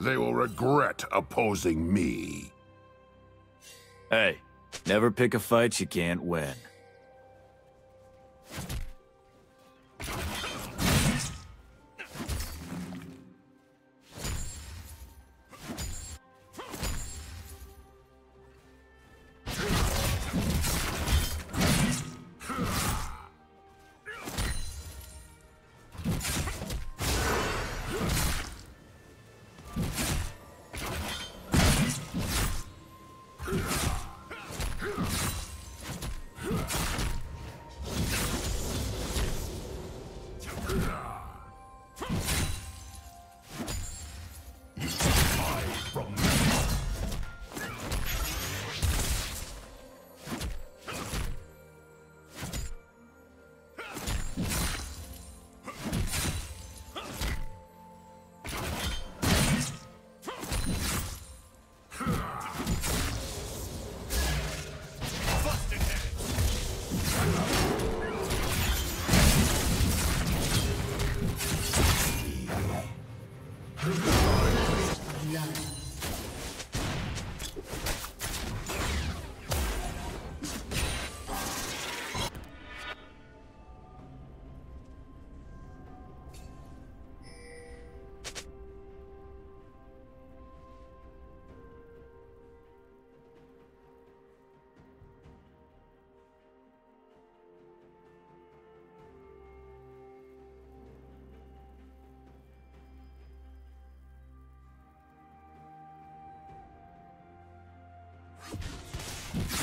They will regret opposing me. Hey, never pick a fight you can't win.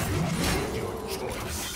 Make your choice.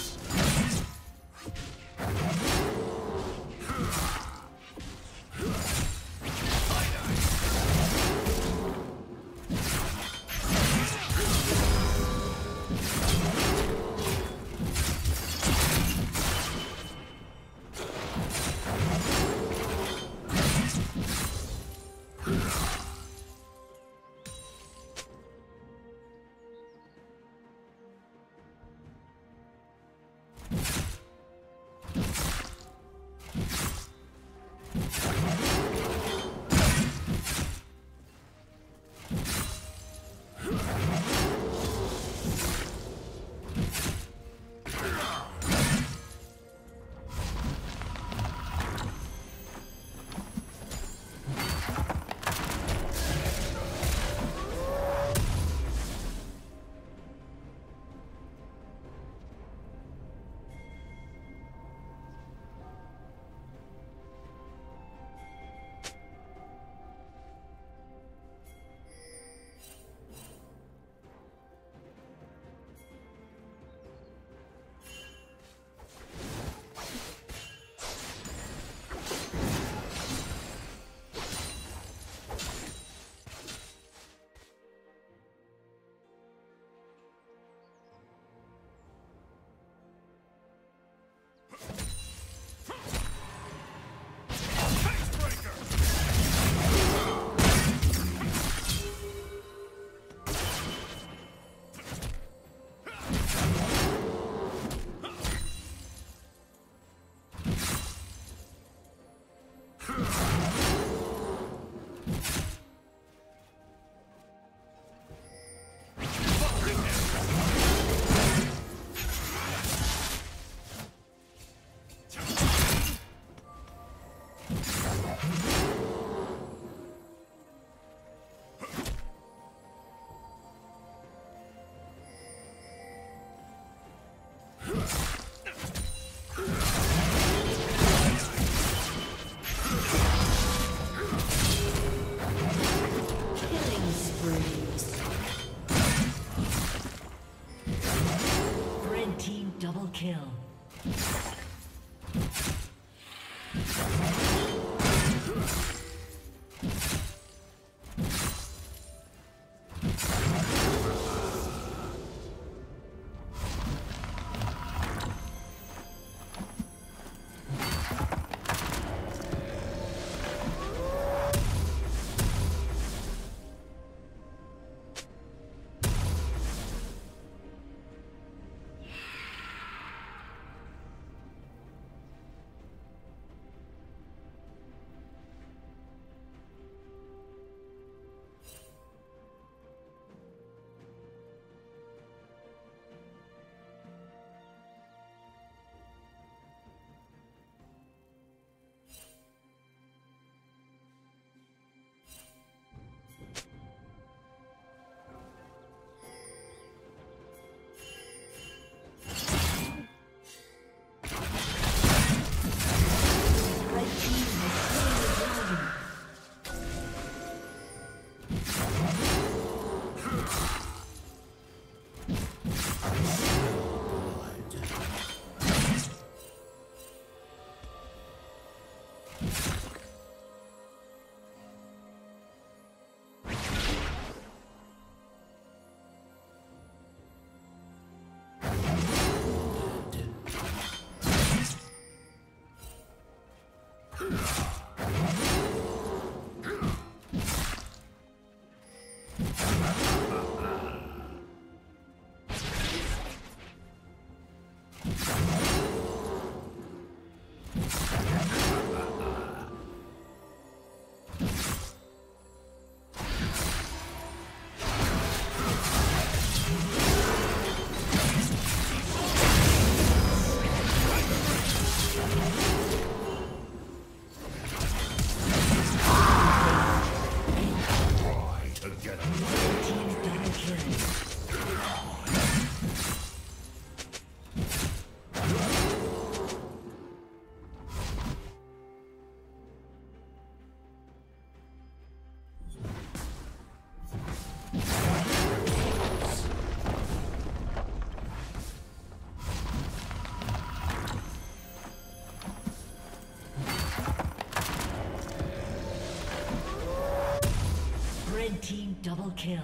Red team double kill.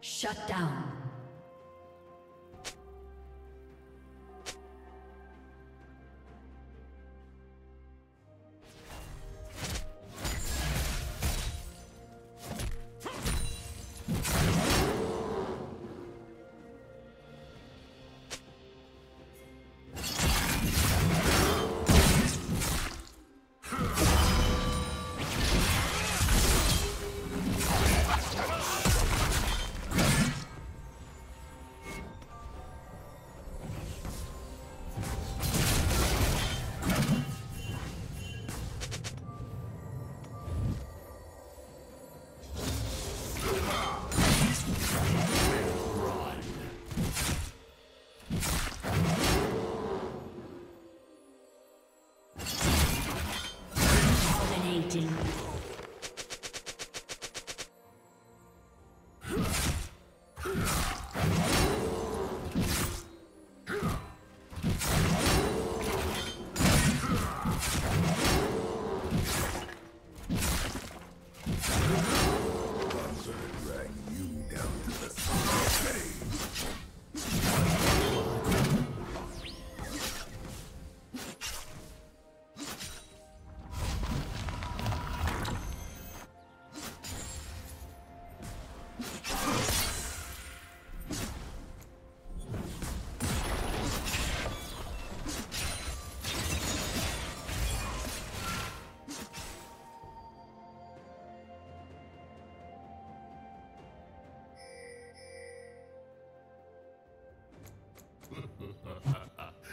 Shut down.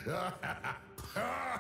Ha ha ha!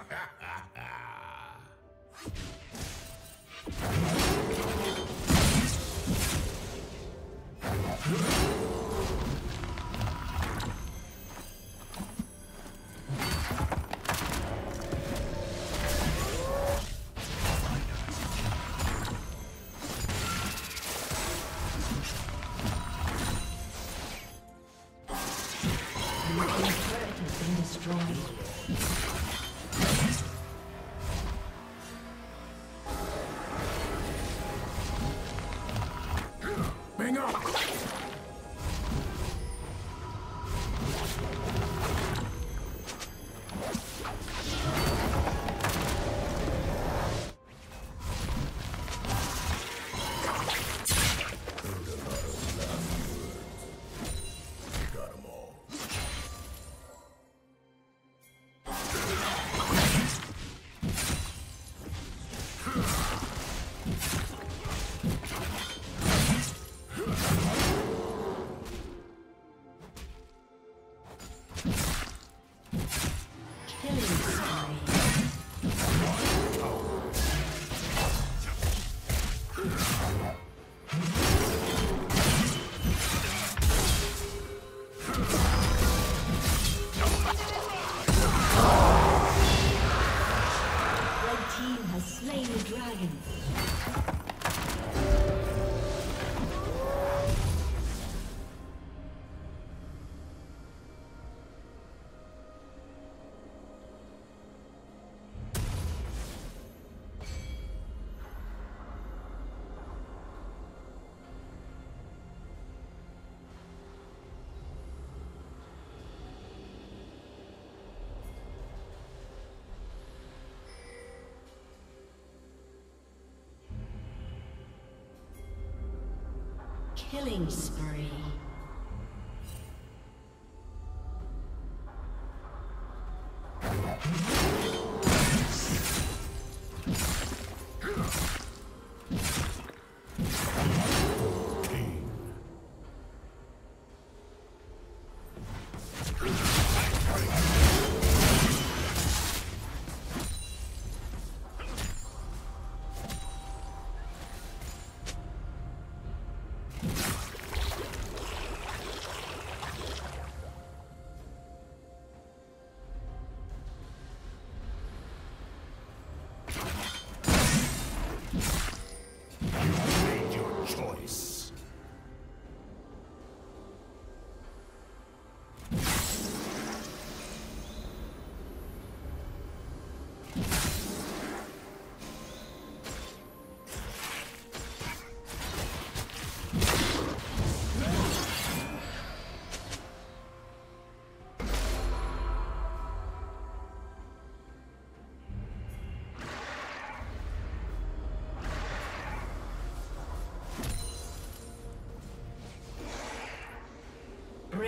Killing spree.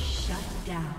Shut down.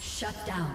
Shut down.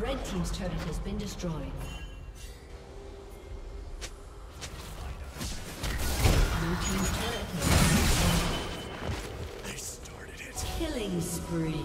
Red team's turret has been destroyed. Blue team's turret has been destroyed. They started it. Killing spree.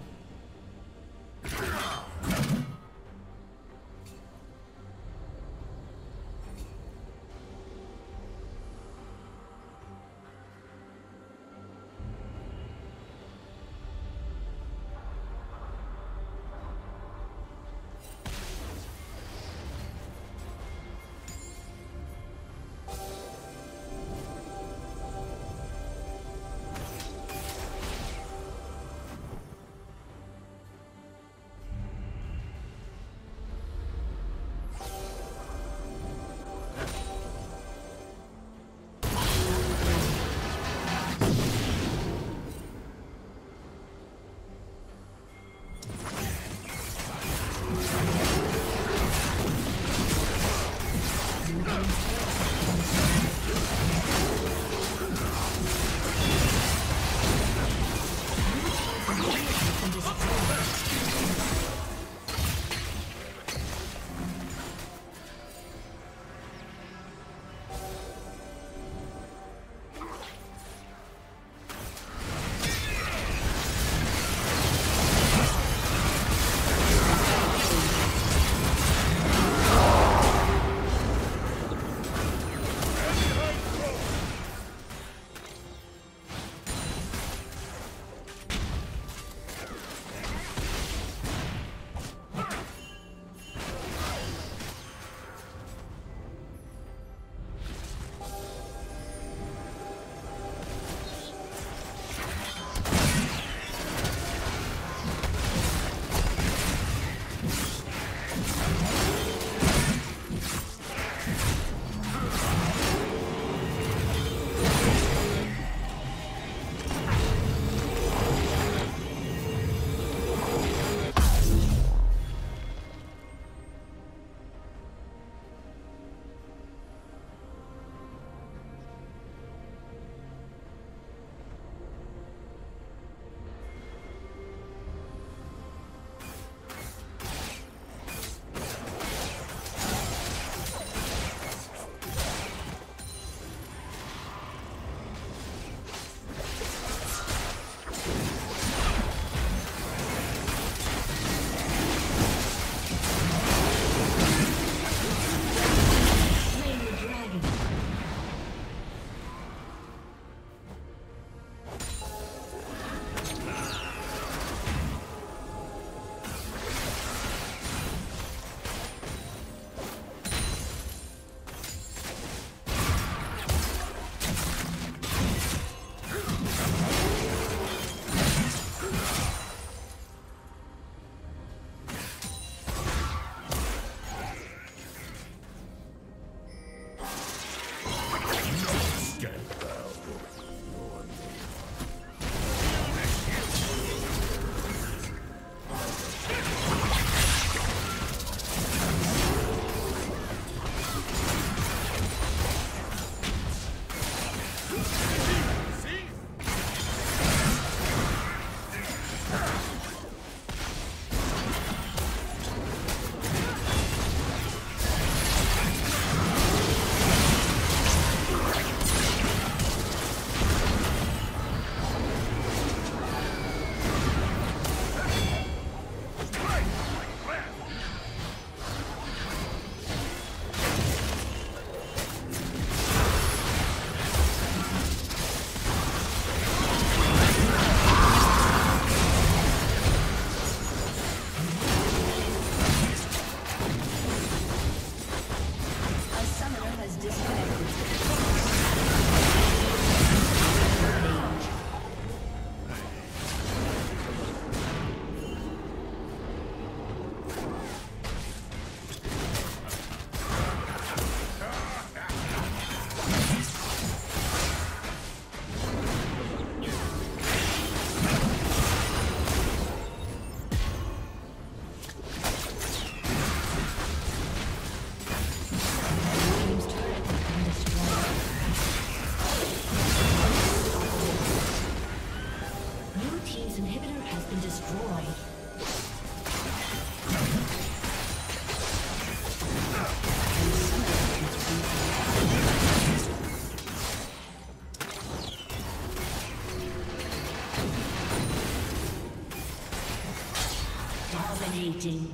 Dominating.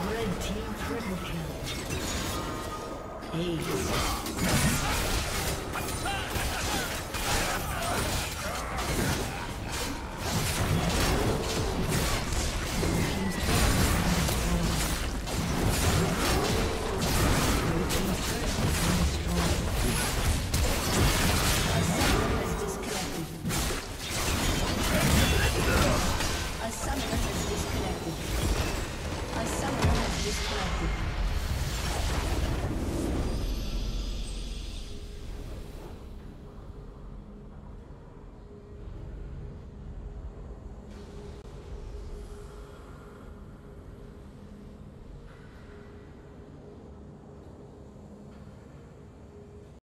Red team triple kill. Ace.